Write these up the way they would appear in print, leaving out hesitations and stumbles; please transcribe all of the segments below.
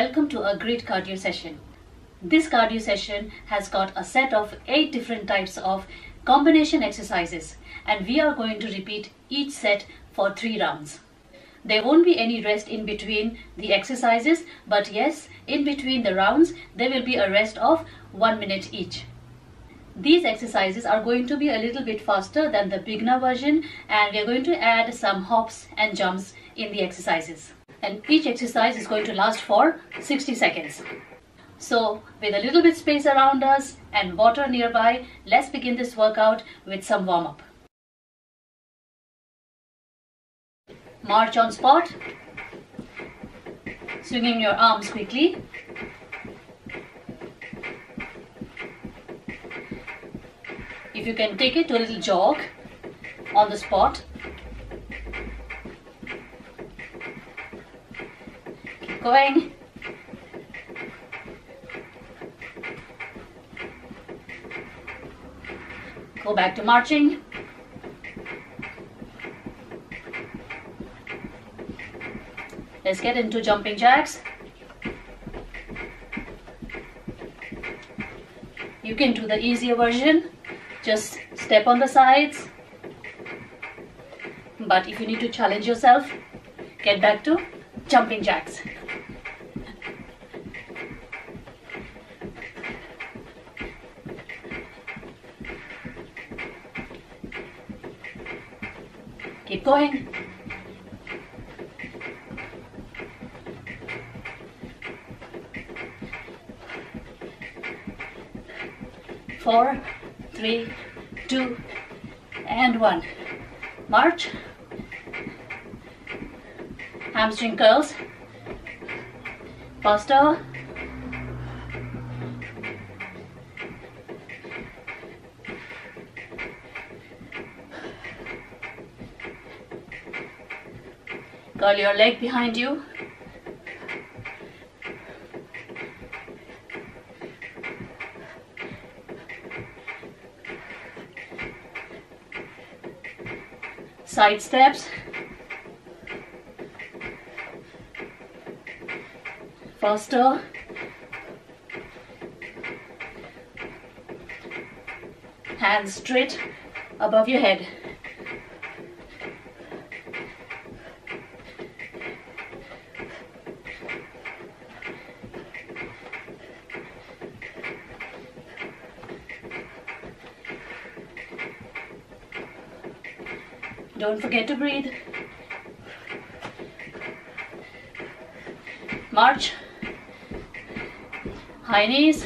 Welcome to a great cardio session. This cardio session has got a set of 8 different types of combination exercises, and we are going to repeat each set for 3 rounds. There won't be any rest in between the exercises, but yes, in between the rounds there will be a rest of 1 minute each. These exercises are going to be a little bit faster than the beginner version, and we are going to add some hops and jumps in the exercises. And each exercise is going to last for 60 seconds. So with a little bit space around us and water nearby, let's begin this workout with some warm-up. March on spot, swinging your arms quickly. If you can, take it to a little jog on the spot. Going. Go back to marching. Let's get into jumping jacks. You can do the easier version. Just step on the sides. But if you need to challenge yourself, get back to jumping jacks. Keep going. Four, three, two, and one. March. Hamstring curls. Faster. Curl your leg behind you. Side steps. Faster. Hands straight above your head. Don't forget to breathe. March. High knees.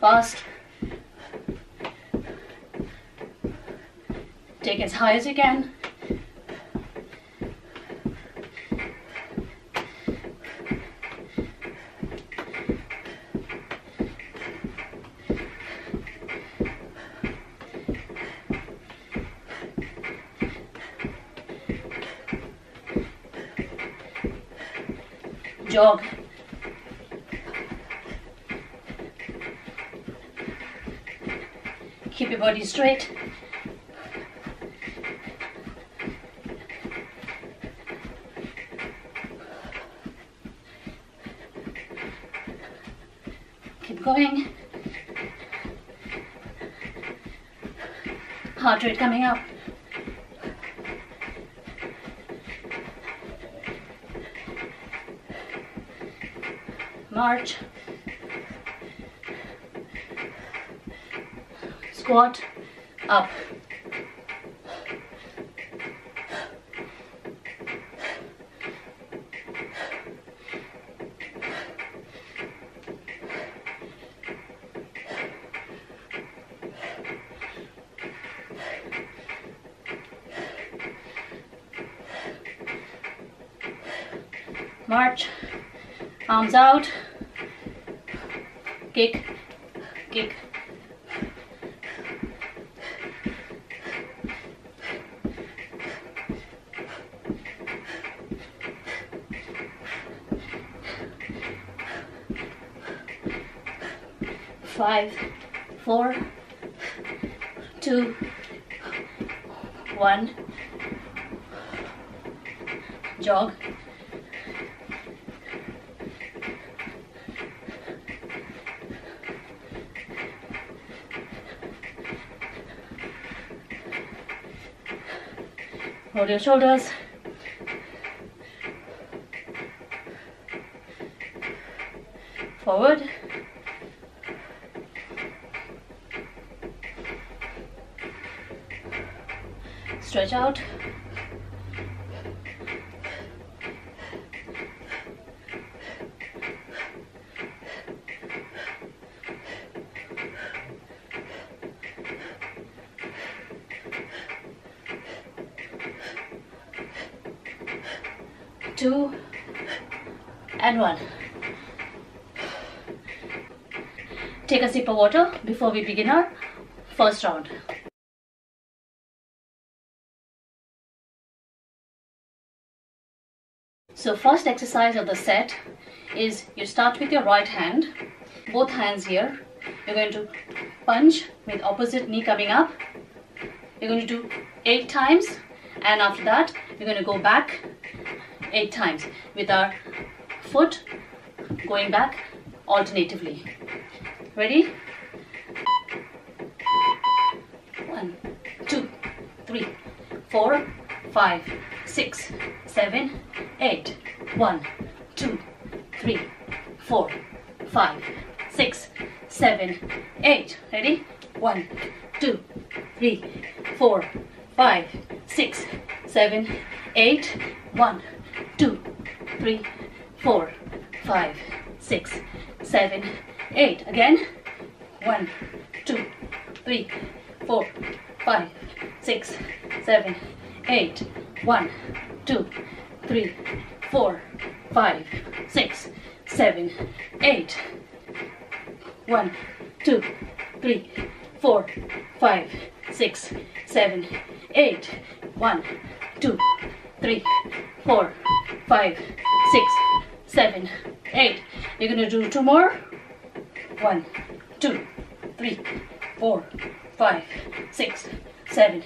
Fast. Take as high as you can. Jog. Keep your body straight. Keep going. Heart rate coming up. March, squat, up, march, arms out. Kick, kick. Five, four, two, one. Jog. Hold your shoulders. Forward. Stretch out. Two and one. Take a sip of water before we begin our first round. So first exercise of the set is you start with your right hand, both hands here. You're going to punch with opposite knee coming up. You're going to do 8 times, and after that you're going to go back 8 times with our foot going back alternatively. Ready? 1, 2, 3, 4, 5, 6, 7, 8. 1, 2, 3, 4, 5, 6, 7, 8. Ready? 1, 2, 3, 4, 5, 6, 7, 8. 1, 2, 3, 4, 5, 6, 7, 8. Again. 1, 2, 3, 4, 5, 6, 7, 8. 1, 2, 3, 4, 5, 6, 7, 8. 1, 2, 3, 4, 5, 6, 7, 8. 1, 2, 3, 4, 5, 6, 7, 8. You're going to do 2 more. 1, 2, 3, 4, 5, 6, 7,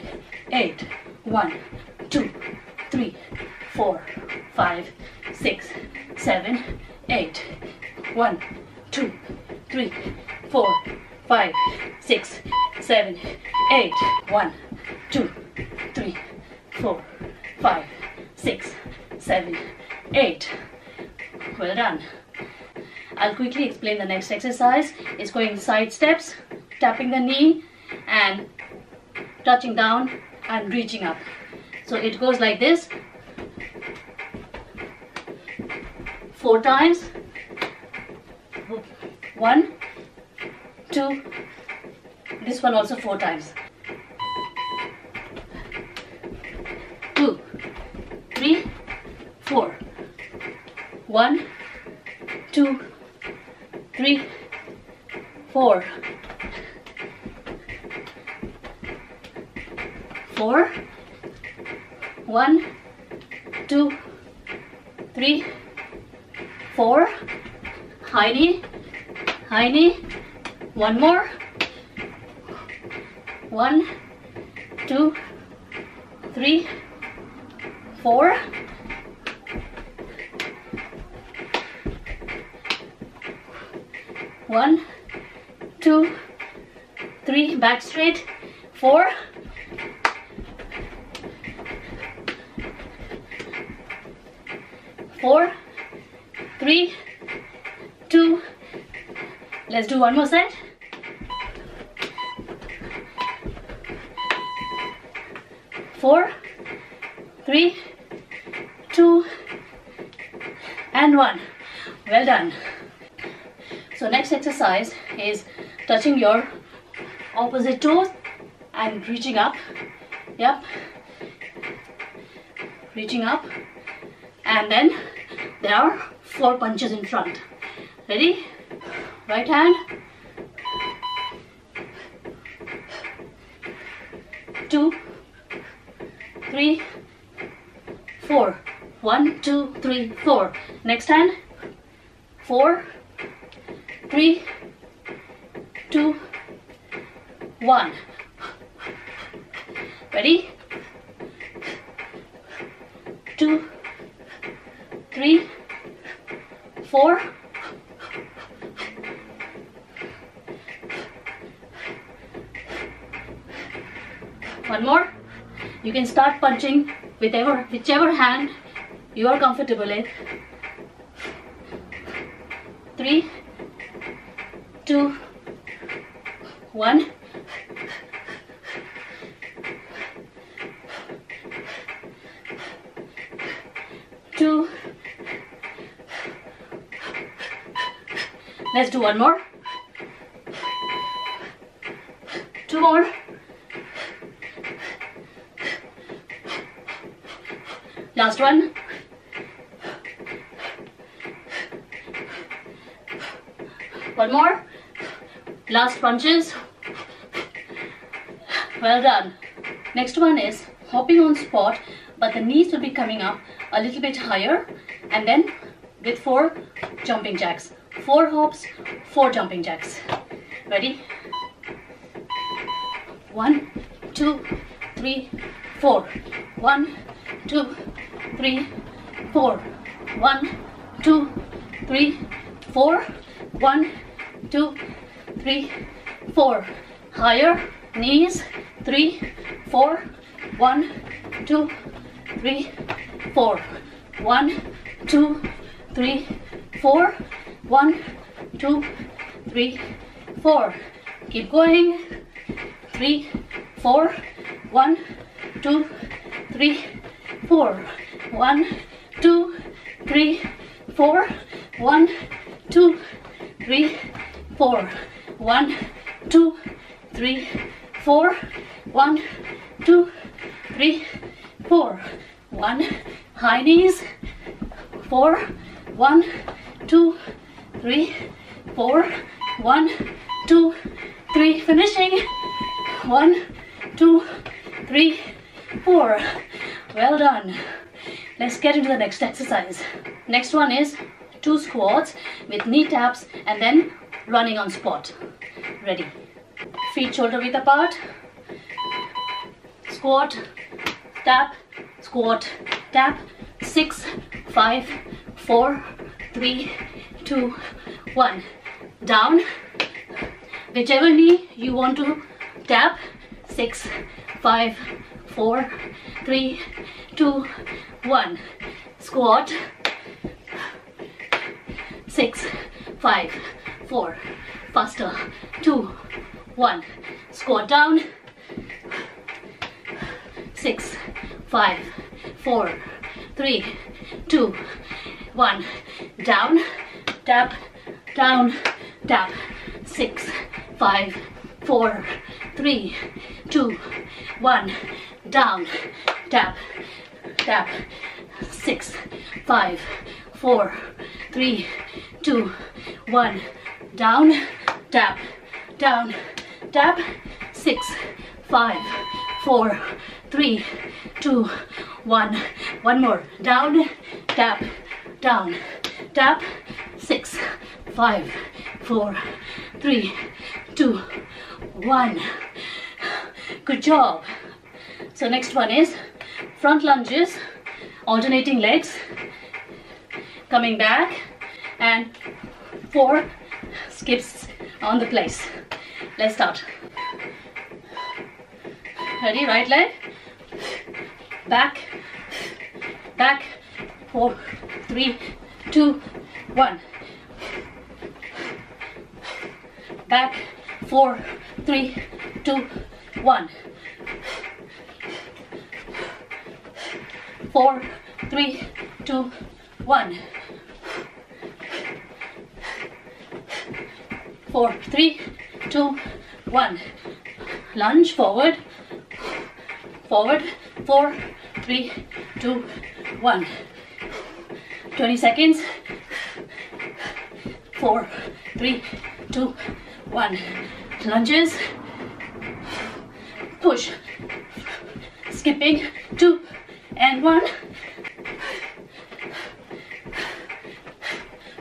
8. 1, 2, 3, 4, 5, 6, 7, 8. 1, 2, 3, 4, 5, 6, 7, 8. 1, 2, 3, 4, 5, 6, 7, 8. Well done. I'll quickly explain the next exercise. It's going side steps, tapping the knee and touching down and reaching up. So it goes like this. 4 times. 1, 2, this one also 4 times. 2, 3, 4. 1, 2, 3, 4. 4. 1, 2, 3, 4. High knee. High knee. One more. 1, 2, 3, 4. 1, 2, 3, back straight. 4. 4, 3, 2. Let's do one more set. 4, 3, 2, and 1. Well done. So next exercise is touching your opposite toes and reaching up. Yep. Reaching up. And then there are 4 punches in front. Ready? Right hand. 2, 3, 4. 1, 2, 3, 4. Next hand. 4, 3, 2, 1. Ready? 2, 3, 4. 1 more. You can start punching with whichever hand you are comfortable with. 3, 2, 1. Let's do one more. 2 more. 1 one. 1 more. Last punches. Well done. Next one is hopping on spot, but the knees will be coming up a little bit higher, and then with 4 jumping jacks. 4 hops, 4 jumping jacks. Ready? 1, 2, 3, 4. 1, 2, 3, 4. 1, 2, 3, 4. 1, 2, 3, 4. Higher knees. 3, 4. 1, 2, 3, 4. 1, 2, 3, 4. 1, 2, 3, 4. Keep going. 3, 4. 1, 2, 3, 4. 1, 2, 3, 4. 1, 2, 3, 4. 1, 2, 3, 4. 1, 2, 3, 4. 1, high knees. 4. 1, 2, 3, 4. 1, 2, 3. Finishing. 1, 2, 3, 4. Well done. Let's get into the next exercise. Next one is 2 squats with knee taps and then running on spot. Ready? Feet shoulder width apart. Squat, tap, squat, tap. 6, 5, 4, 3, 2, 1. Down. Whichever knee you want to tap. 6, 5, 4, 3, 2, 1. Squat. 6, 5, 4. Faster. 2, 1. Squat down. 6, 5, 4, 3, 2, 1. Down. Tap. Down. Tap. 6, 5, 4, 3, 2, 1. Down. Tap. Tap. 6, 5, 4, 3, 2, 1. Down. Tap. Down. Tap. 6, 5, 4, 3, 2, 1. 1 more. Down. Tap. Down. Tap. 6, 5, 4, 3, 2, 1. Good job. So next one is front lunges, alternating legs, coming back, and 4 skips on the place. Let's start. Ready? Right leg, back, back. 4, 3, 2, 1. Back. 4, 3, 2, 1. 4, 3, 2, 1. 4, 3, 2, 1. Lunge forward. Forward. 4, 3, 2, 1. 20 seconds. 4, 3, 2, 1. Lunges. Push. Skipping. 2 and 1.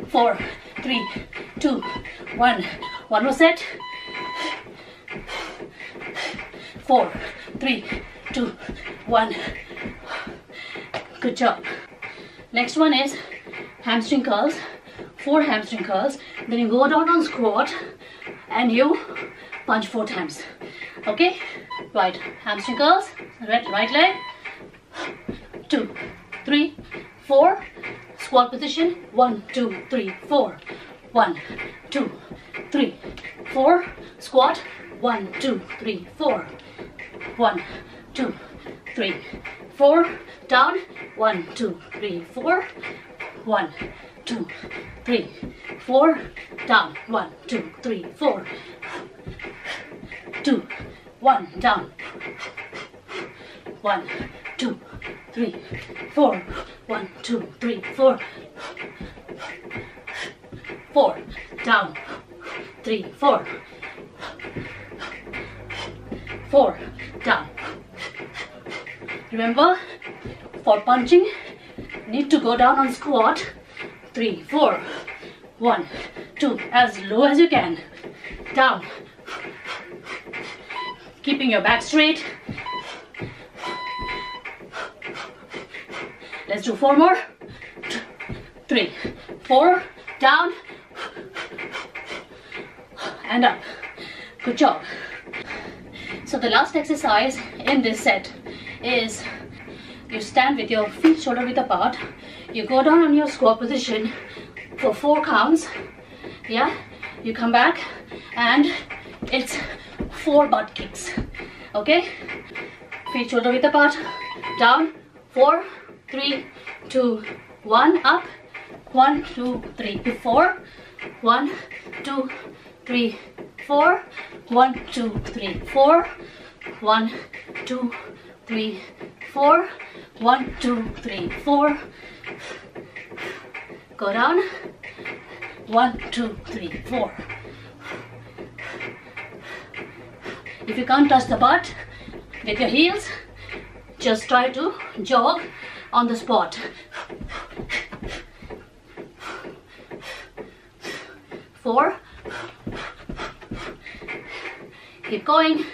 4, 3, 2, 1. 1 more set. 4, 3, 2, 1. Good job. Next one is hamstring curls. 4 hamstring curls. Then you go down on squat and you punch 4 times. Okay? Right. Hamstring curls. Right leg. 2, 3, 4. Squat position. 1, 2, 3, 4. 1, 2, 3, 4. Squat. 1, 2, 3, 4. 1, 2, 3, 4. Down. 1, 2, 3, 4. 1, 2, 3, 4. Down. 1, 2, 3, 4. 2, 1. Down. 1, 2, 3, 4. 1, 2, 3, 4. 4. Down. 3, 4. 4. Down. Remember, for punching, need to go down on squat. 3, 4. 1, 2. As low as you can. Down. Keeping your back straight. Let's do 4 more. 3, 4. Down and up. Good job. So the last exercise in this set is you stand with your feet shoulder width apart. You go down on your squat position for 4 counts. Yeah, you come back and it's 4 butt kicks. Okay, feet shoulder width apart. Down. 4, 3, 2, 1. Up. 1, 2, 3, 4. 1, 2, 3, 4. 1, 2, 3, 4. 1, 2, 3, 4. 1, 2, 3, 4. Go down. 1, 2, 3, 4. If you can't touch the butt with your heels, just try to jog on the spot. 4. Keep going.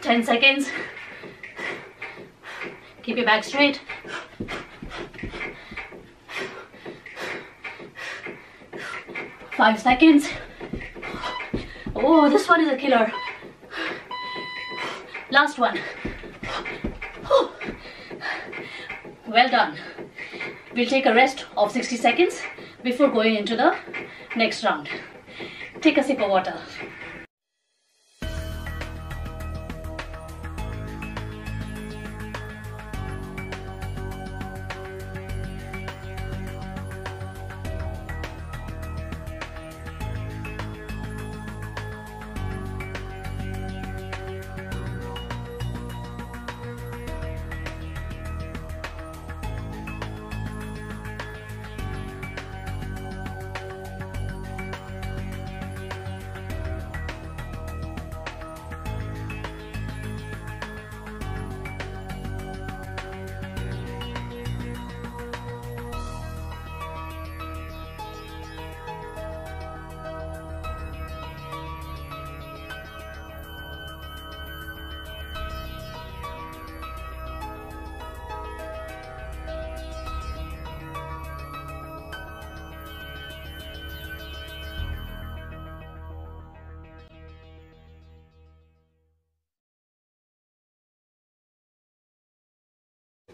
10 seconds. Keep your back straight. 5 seconds. Oh, this one is a killer. Last one. Whew. Well done. We'll take a rest of 60 seconds before going into the next round. Take a sip of water.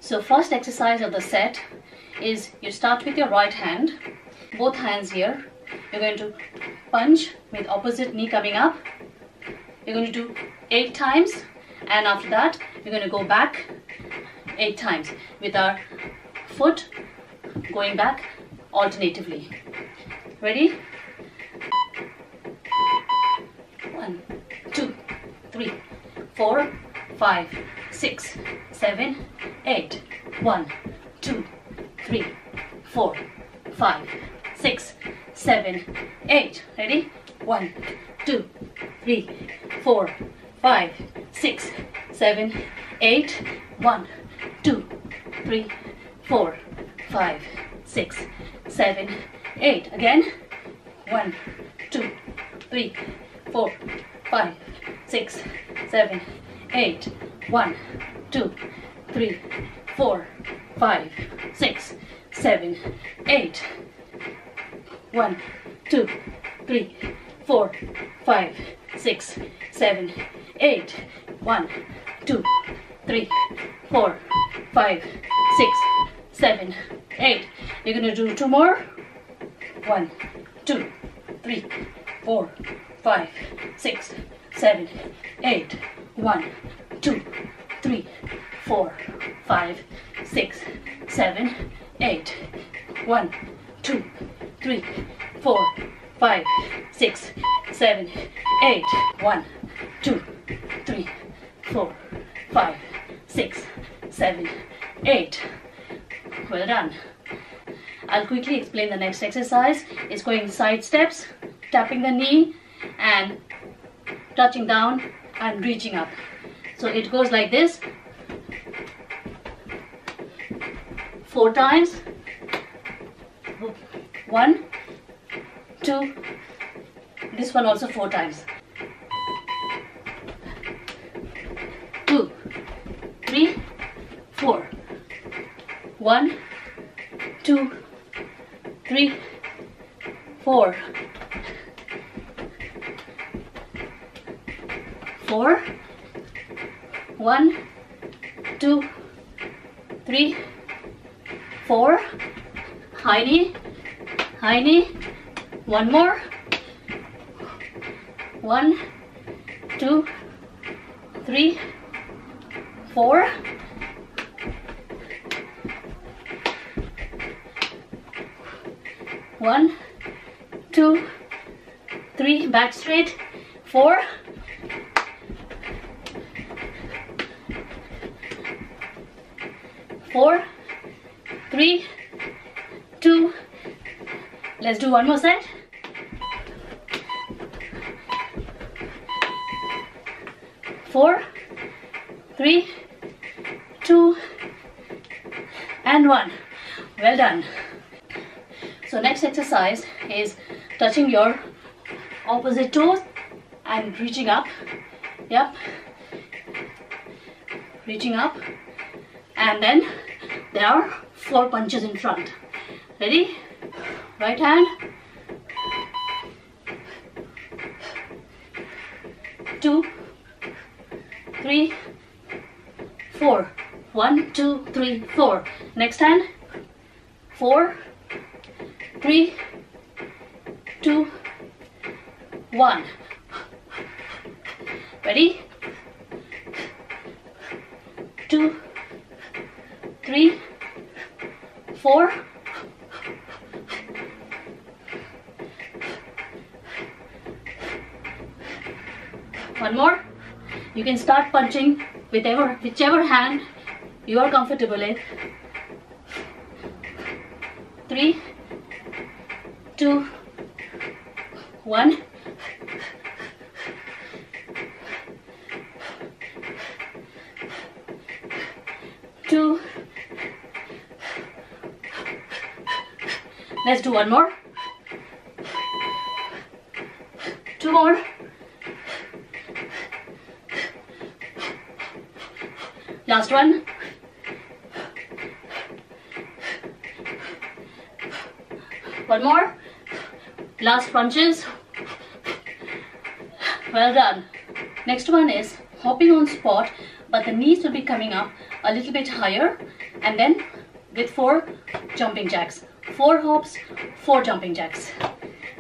So first exercise of the set is you start with your right hand, both hands here. You're going to punch with opposite knee coming up. You're going to do 8 times, and after that you're going to go back 8 times with our foot going back alternatively. Ready? 1, 2, 3, 4, 5, 6, 7, 8. 1, 2, 3, 4, 5, 6, 7, 8. Ready? 1, 2, 3, 4, 5, 6, 7, 8. 1, 2, 3, 4, 5, 6, 7, 8. Again. 1, 2, 3, 4, 5, 6, 7, 8. 1, 2, 3, 4, 5, 6, 7, 8. 1, 2, 3, 4, 5, 6, 7, 8. 1, 2, 3, 4, 5, 6, 7, 8. You're gonna do 2 more. 1, 2, 3, 4, 5, 6, 7, 8. 1, 2, 3, 4, 5, 6, 7, 8. 1, 2, 3, 4, 5, 6, 7, 8. 1, 2, 3, 4, 5, 6, 7, 8. Well done. I'll quickly explain the next exercise. It's going side steps, tapping the knee and touching down and reaching up. So it goes like this, 4 times, 1, 2, this one also 4 times, 2, 3, 4, 1, 2, 3, 4, 4, 1, 2, 3, 4, high knee, 1 more, 1, 2, 3, 4, 1, 2, 3, back straight, 4, 4, 3, 2. Let's do one more set. 4, 3, 2, and 1. Well done. So next exercise is touching your opposite toes and reaching up. Yep. Reaching up. And then there are 4 punches in front. Ready? Right hand. 2, 3, 4. 1, 2, 3, 4. Next hand. 4, 3, 2, 1. Ready? 2, 3, 4. 1 more. You can start punching whichever hand you are comfortable in. 3, 2, 1. 2. Let's do 1 more. 2 more. 1st one. 1 more. Last punches. Well done. Next one is hopping on spot, but the knees will be coming up a little bit higher, and then with 4 jumping jacks. 4 hops, 4 jumping jacks.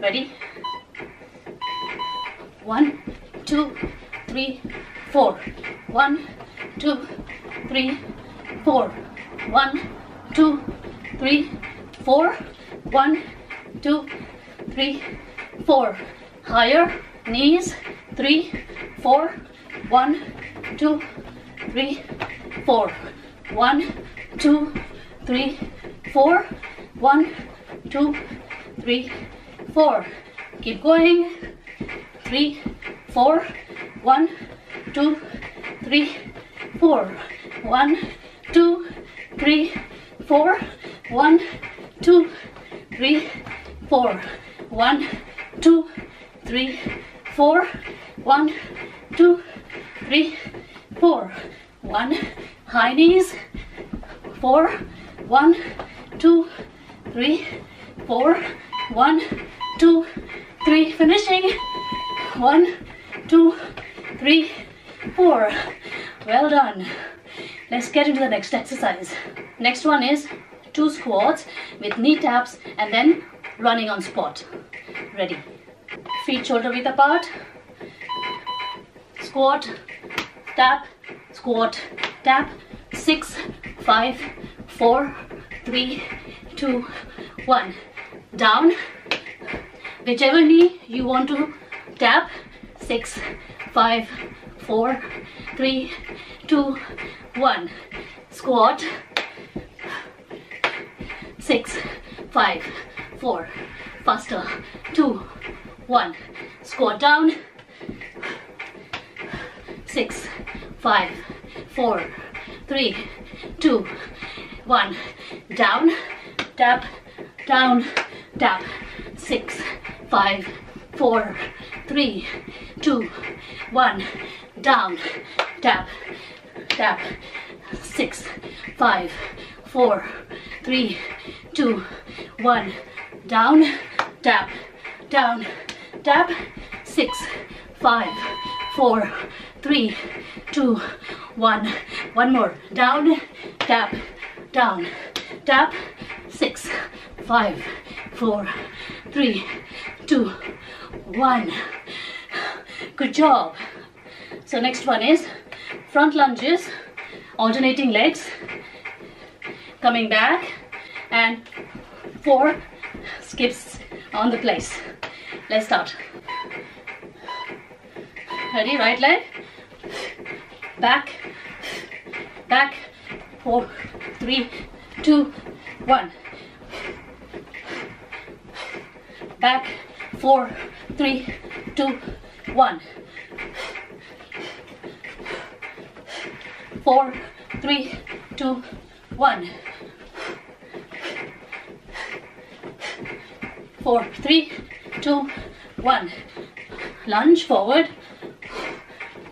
Ready? 1, 2, 3, 4. 1, 2, 3, 4. 1, 2, 3, 4. 1, 2, 3, 4. Higher knees. 3, 4. 1, 2, 3, 4. 1, 2, 3, 4. 1, 2, 3, 4. Keep going. 3, 4. 1, 2, 3, 4. 1, 2, 3, 4. 1, 2, 3, 4. 1, 2, 3, 4. 1, 2, 3, 4. 1, high knees. 4. 1, 2, 3, 4. 1, 2, 3, finishing. 1, 2, 3, 4. Well done. Let's get into the next exercise. Next one is 2 squats with knee taps and then running on spot. Ready. Feet shoulder width apart. Squat, tap, squat, tap. 6, 5, 4, 3, 2, 1. Down. Whichever knee you want to tap. 6, 5, 4, 3, 2, 1. Squat. 6, 5, 4. Faster. 2, 1. Squat down. 6, 5, 4, 3, 2, 1. Down. Tap. Down. Tap. 6, 5, 4, 3, 2, 1. Down. Tap. Tap. 6, 5, 4, 3, 2, 1. Down. Tap. Down. Tap. 6, 5, 4, 3, 2, 1. One more. Down. Tap. Down. Tap. 6, 5, 4, 3, 2, 1. Good job. So next one is front lunges, alternating legs, coming back, and 4 skips on the place. Let's start. Ready? Right leg, back, back. 4, 3, 2, 1. Back. 4, 3, 2, 1. 4, 3, 2, 1. 4, 3, 2, 1. Lunge forward.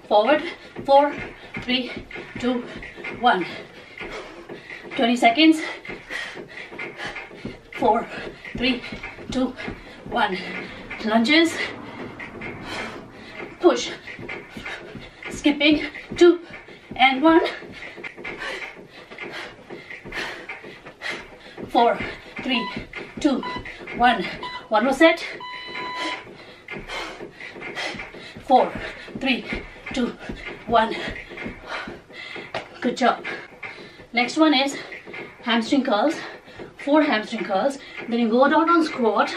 Forward. 4, 3, 2, 1. 20 seconds. 4, 3, 2, 1. Lunges. Push. Skipping. 2 and 1. 4, 3, 2, 1. One more set. 4, 3, 2, 1. Good job. Next one is hamstring curls. 4 hamstring curls. Then you go down on squat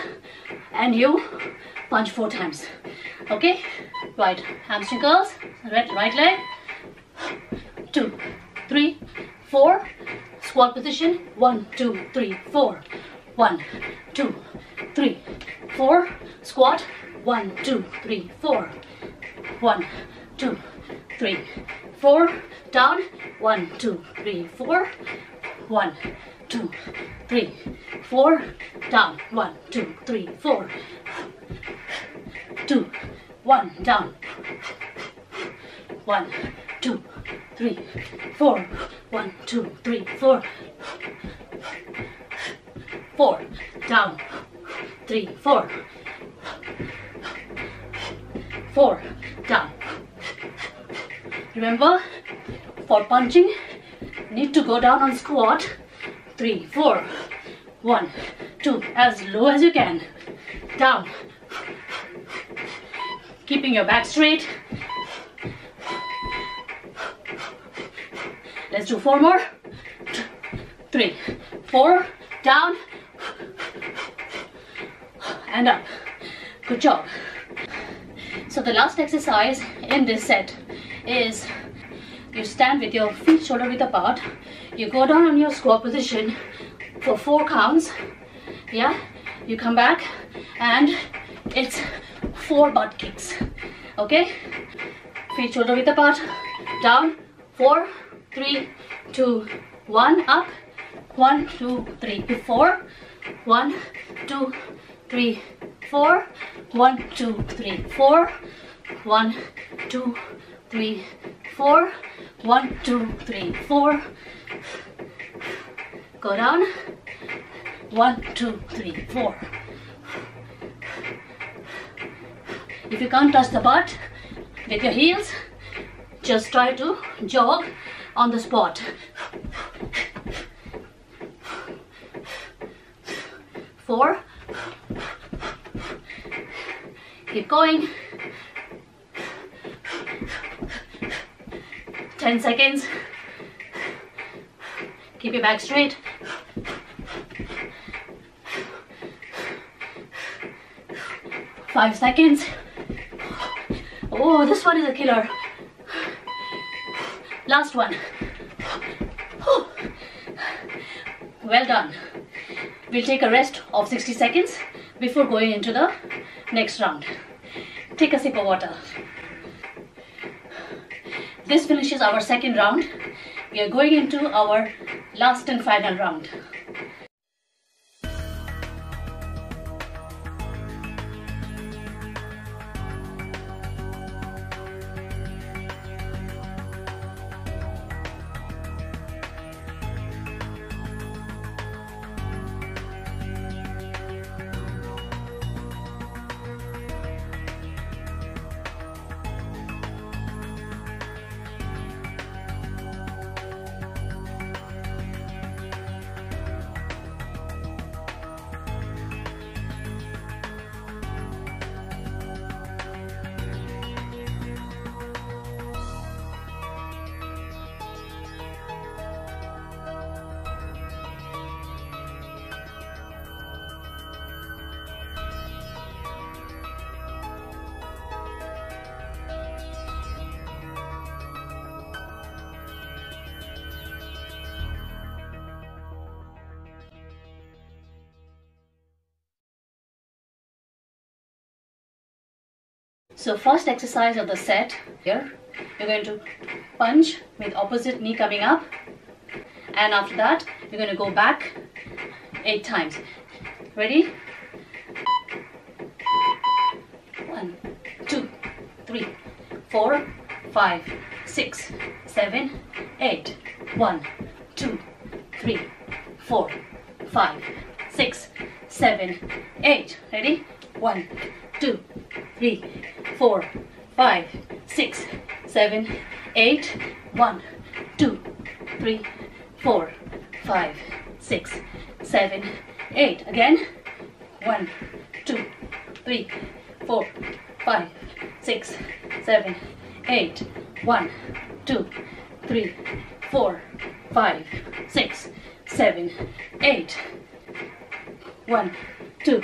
and you punch 4 times. Okay? Right. Hamstring curls. Right leg. 2, 3, 4. Squat position. 1, 2, 3, 4. 1, 2, 3, 4. Squat. 1, 2, 3, 4. 1, 2, 3, 4. Down. 1, 2, 3, 4. 1, 2, 3, 4. Down. 1, 2, 3, 4. 2, 1. Down. 1, 2, 3, 4. 1, 2, 3, 4. 4. Down. 3, 4. 4. Down. Remember, for punching, need to go down on squat. 3, 4. 1, 2. As low as you can. Down. Keeping your back straight. Let's do 4 more. 3, 4. Down. And up. Good job. So the last exercise in this set is you stand with your feet shoulder width apart. You go down on your squat position for 4 counts. Yeah. You come back and it's 4 butt kicks. Okay. Feet shoulder width apart. Down. 4, 3, 2, 1. Up. 1, 2, 3, 4. 1, 2, 3, 4. 1, 2, 3, 4. 1, 2, 3, 4. 1, 2, 3, 4. Go down. 1, 2, 3, 4. If you can't touch the butt with your heels, just try to jog on the spot. 4. Keep going. 10 seconds. Keep your back straight. 5 seconds. Oh, this one is a killer. Last one. Whew. Well done. We'll take a rest of 60 seconds before going into the next round. Take a sip of water. This finishes our second round. We are going into our last and final round. So first exercise of the set here, you're going to punch with opposite knee coming up, and after that you're going to go back 8 times. Ready? 1, 2, 3, 4, 5, 6, 7, 8. 1, 2, 3, 4, 5, 6, 7, 8. Ready? 1, 2, 3, 4, 5, 6, 7, 8, 1, 2, 3, 4, 5, 6, 7, 8. Again, 1, 2, 3, 4, 5, 6, 7, 8, 1, 2, 3, 4, 5, 6, 7, 8, 1, 2,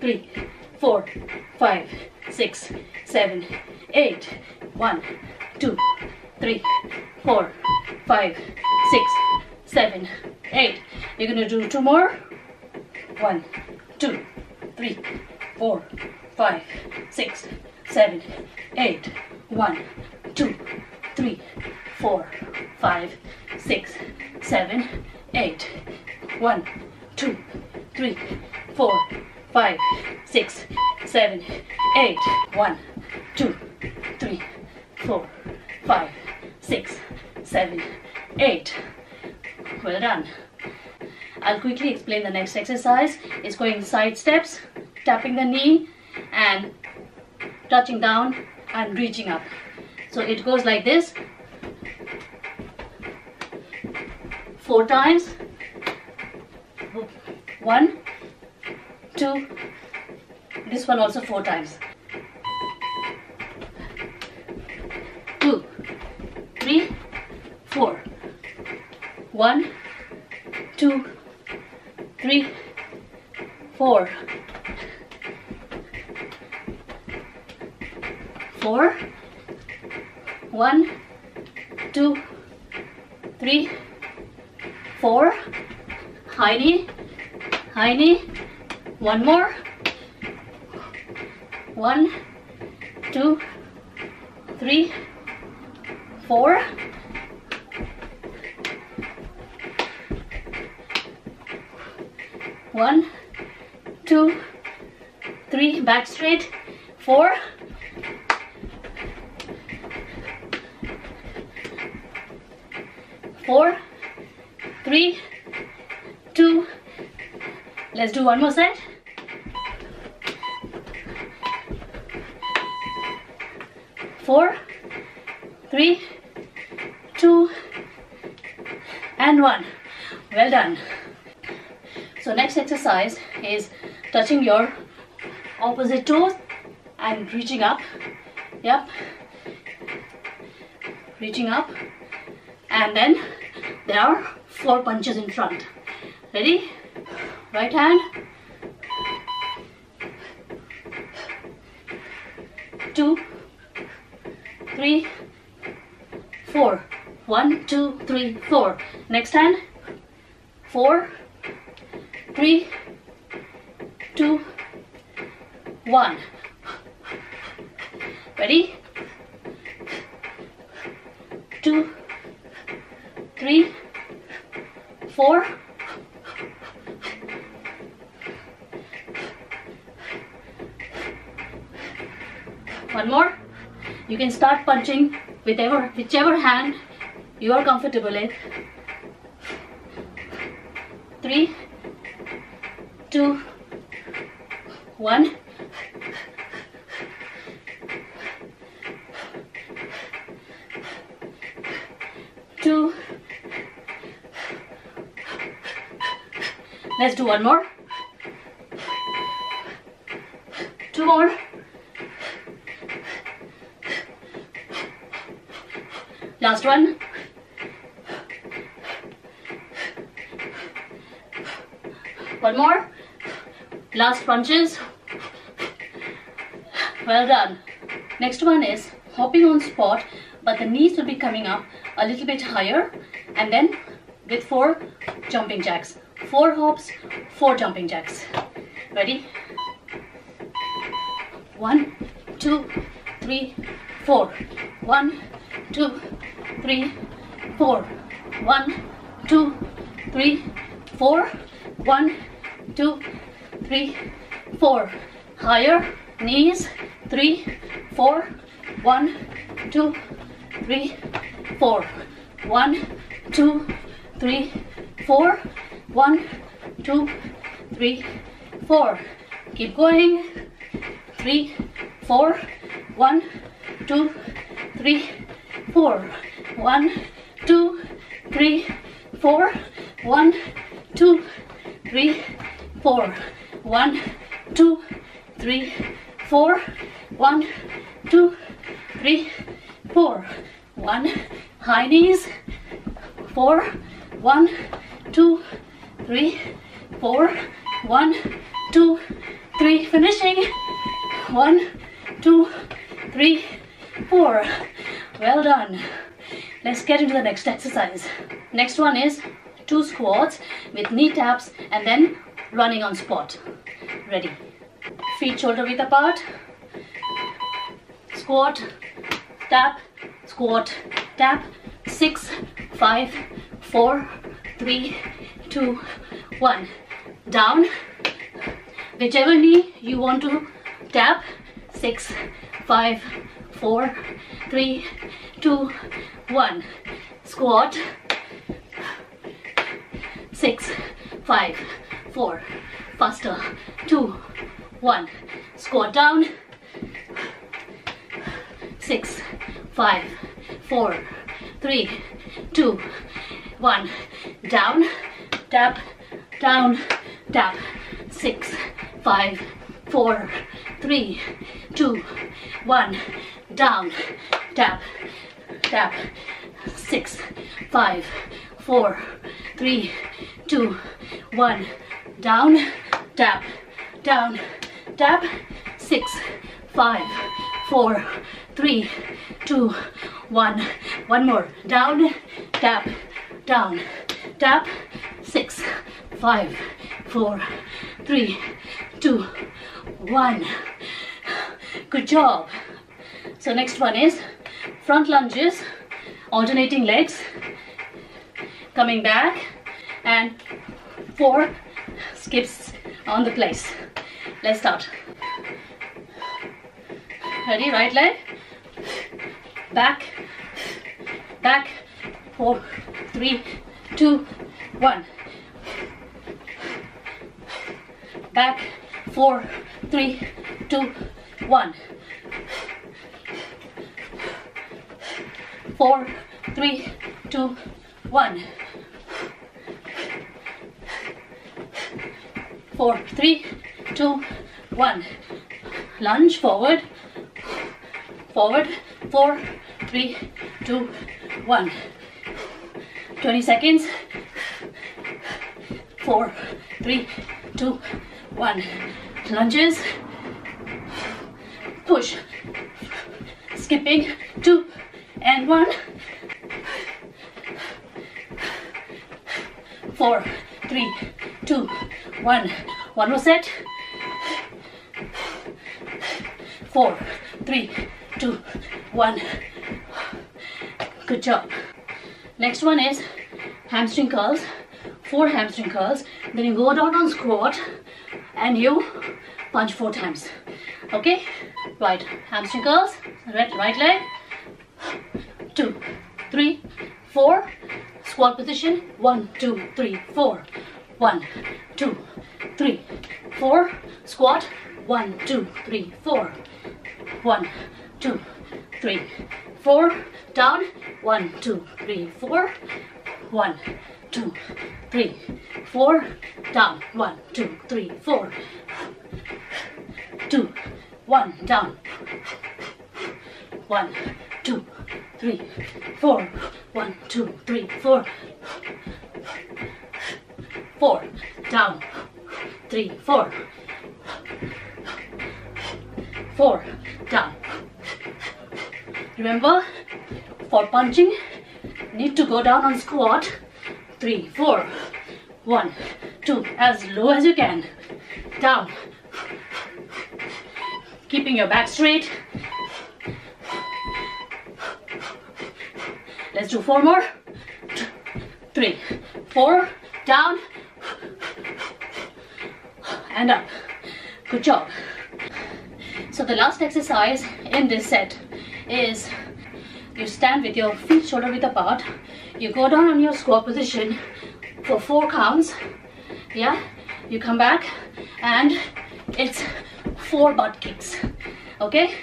3, 4, 5, 6, 7, 8, 1, 2, 3, 4, 5, 6, 7, 8. You're going to do 2 more. 1, 2, 3, 4, 5, 6, 7, 8. 1, 2, 3, 4, 5, 6, 7, 8. 1, 2, 3, 4, 5, 6, 7, 8. 1, 2, 3, 4, 5, 6, 7, 8. Well done. I'll quickly explain the next exercise. It's going side steps, tapping the knee and touching down and reaching up. So it goes like this. 4 times. 1, 2, this one also 4 times. 2, 3, 4. 1, 2, 3, 4. 4. 1, 2, 3, 4. High knee. High knee. One more. 1, 2, 3, 4. 1, 2, 3, back straight. 4. 4, 3, 2. Let's do one more set. 4, 3, two, and one. Well done. So next exercise is touching your opposite toes and reaching up. Yep. Reaching up. And then there are 4 punches in front. Ready? Right hand. 2, 3, 4. 1, 2, 3, 4. Next hand. 4, 3, 2, 1. Ready? 2, 3, 4. 1 more. You can start punching whichever hand you are comfortable with. 3, 2, 1. Let's do one more. 2 more. 1 one. 1 more. Last punches. Well done. Next one is hopping on spot, but the knees will be coming up a little bit higher, and then with 4 jumping jacks. 4 hops, 4 jumping jacks. Ready? 1, 2, 3, 4. 1, 2, 3, 4. 1, 2, 3, 4. 1, 2, 3, 4. Higher knees. 3, 4. 1, 2, 3, 4. 1, 2, 3, 4. 1, 2, 3, 4. Keep going. 3, 4. 1, 2, 3, 4. 1, 2, 3, 4. 1, 2, 3, 4. 1, 2, 3, 4. 1, 2, 3, 4. 1, high knees. 4. 1, 2, 3, 4. 1, 2, 3. Finishing. 1, 2, 3, 4. Well done. Let's get into the next exercise. Next one is 2 squats with knee taps and then running on spot. Ready? Feet shoulder width apart. Squat, tap, squat, tap. 6, 5, 4, 3, 2, 1. Down. Whichever knee you want to tap. 6, 5, 4, 3, 2, 1. Squat. 6, 5, 4. Faster. 2, 1. Squat down. 6, 5, 4, 3, 2, 1. Down. Tap. Down. Tap. 6, 5, 4, 3, 2, 1. Down. Tap. Tap. 6, 5, 4, 3, 2, 1. Down. Tap. Down. Tap. 6, 5, 4, 3, 2, 1. 1 more. Down. Tap. Down. Tap. 6, 5, 4, 3, 2, 1. Good job. So next one is front lunges, alternating legs, coming back, and 4 skips on the place. Let's start. Ready? Right leg, back, back. 4, 3, 2, 1. Back. 4, 3, 2, 1. 4, 3, 2, 1. 4, 3, 2, 1. Lunge forward. Forward. 4, 3, 2, 1. 20 seconds. 4, 3, 2, 1. Lunges. Push. Skipping. 2 and 1. 4, 3, 2, 1. One more set. 4, 3, 2, 1. Good job. Next one is hamstring curls. 4 hamstring curls. Then you go down on squat and you punch 4 times. Okay? Right. Hamstring curls. Right leg. 2, 3, 4. Squat position. 1, 2, 3, 4. 1, 2, 3, 4. Squat. 1, 2, 3, 4. 1, 2, 3, 4. Down. 1, 2, 3, 4. 1, 2, 3, 4. Down. 1, 2, 3, 4. 2, 1. Down. 1, 2, 3, 4. 1, 2, 3, 4. 4. Down. 3, 4. 4. Down. Remember, for punching, need to go down on squat. 3, 4. 1, 2. As low as you can. Down. Keeping your back straight. Let's do 4 more. 3, 4. Down and up. Good job. So the last exercise in this set is you stand with your feet shoulder width apart. You go down on your squat position for 4 counts. Yeah, you come back and it's 4 butt kicks. Okay,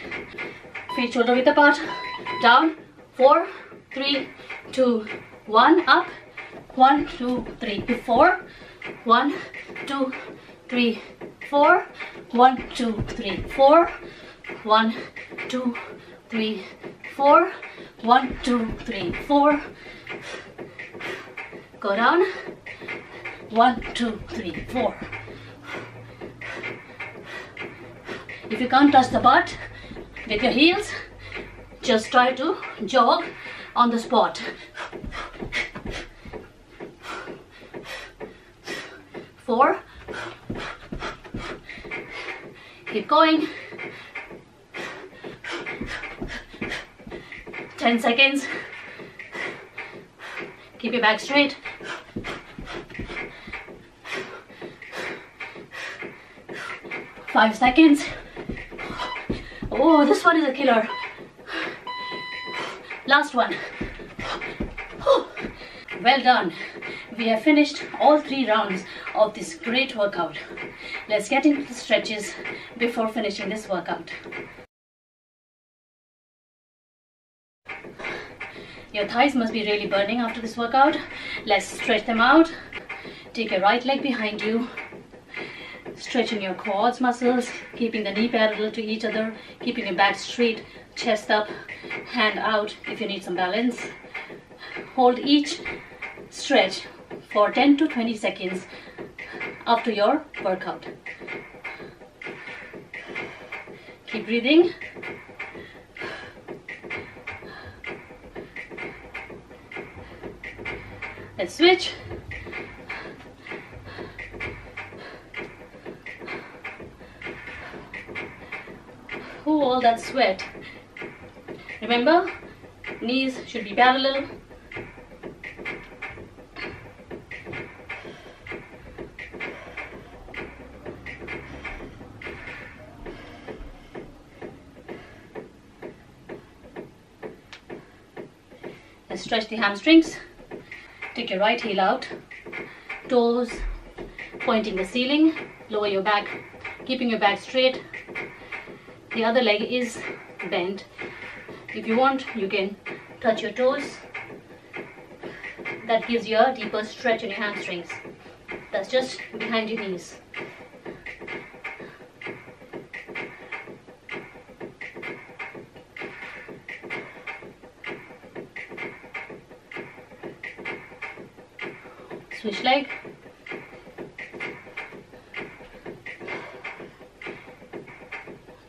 feet shoulder width apart. Down. 4, 3, 2, 1. Up. 1, 2, 3, 4. 1, 2, 3, 4. 1, 2, 3, 4. 1, 2, 3, 4. 1, 2, 3, 4. Go down. 1, 2, 3, 4. If you can't touch the butt with your heels, just try to jog on the spot. 4. Keep going. 10 seconds. Keep your back straight. 5 seconds. Oh, this one is a killer. Last one. Well done. We have finished all 3 rounds of this great workout. Let's get into the stretches before finishing this workout. Your thighs must be really burning after this workout. Let's stretch them out. Take your right leg behind you. Stretching your quads muscles, keeping the knee parallel to each other, keeping your back straight, chest up, hand out if you need some balance. Hold each stretch for 10 to 20 seconds after your workout. Keep breathing. Let's switch. Oh, all that sweat. Remember, knees should be parallel. Let's stretch the hamstrings. Take your right heel out. Toes pointing the ceiling. Lower your back, keeping your back straight. The other leg is bent. If you want, you can touch your toes. That gives you a deeper stretch in your hamstrings. That's just behind your knees. Switch leg.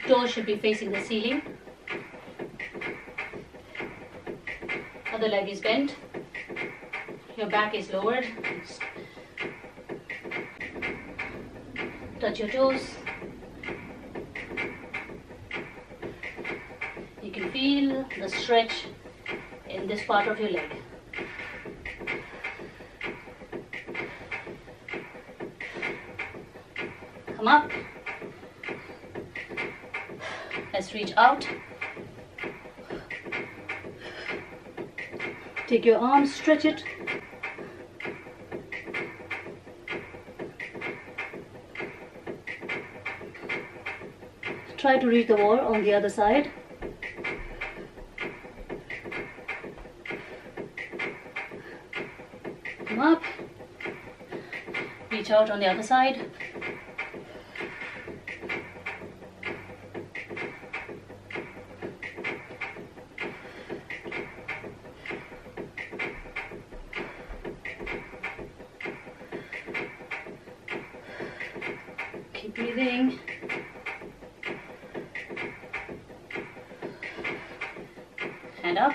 Toes should be facing the ceiling. Other leg is bent. Your back is lowered. Touch your toes. You can feel the stretch in this part of your leg. Come up. Let's reach out. Take your arm, stretch it. Try to reach the wall on the other side. Come up. Reach out on the other side. Keep breathing. Hand up.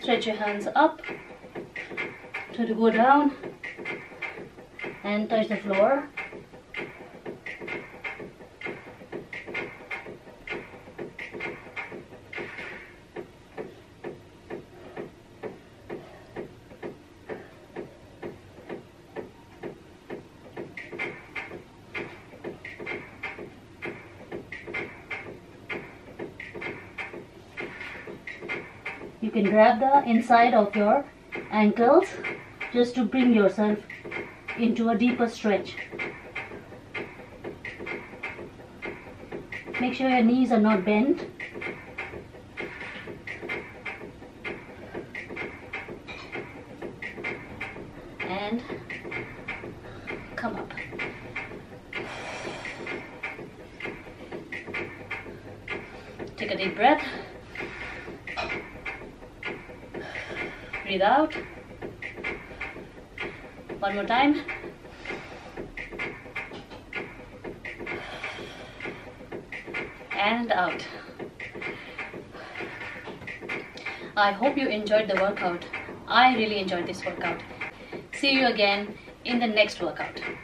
Stretch your hands up. Try to go down and touch the floor. You can grab the inside of your ankles just to bring yourself into a deeper stretch. Make sure your knees are not bent. And come up. Take a deep breath. Breathe out. One more time. And out. I hope you enjoyed the workout. I really enjoyed this workout. See you again in the next workout.